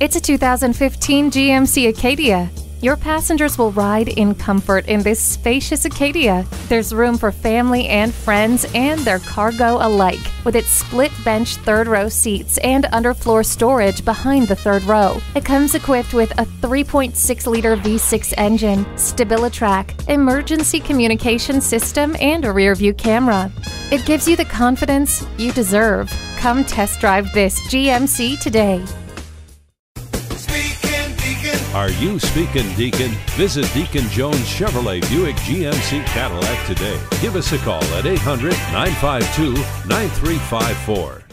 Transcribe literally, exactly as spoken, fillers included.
It's a two thousand fifteen G M C Acadia. Your passengers will ride in comfort in this spacious Acadia. There's room for family and friends and their cargo alike, with its split bench third row seats and underfloor storage behind the third row. It comes equipped with a three point six liter V six engine, Stabilitrack, emergency communication system, and a rear view camera. It gives you the confidence you deserve. Come test drive this G M C today. Are you speaking Deacon? Visit Deacon Jones Chevrolet Buick G M C Cadillac today. Give us a call at eight hundred, nine five two, nine three five four.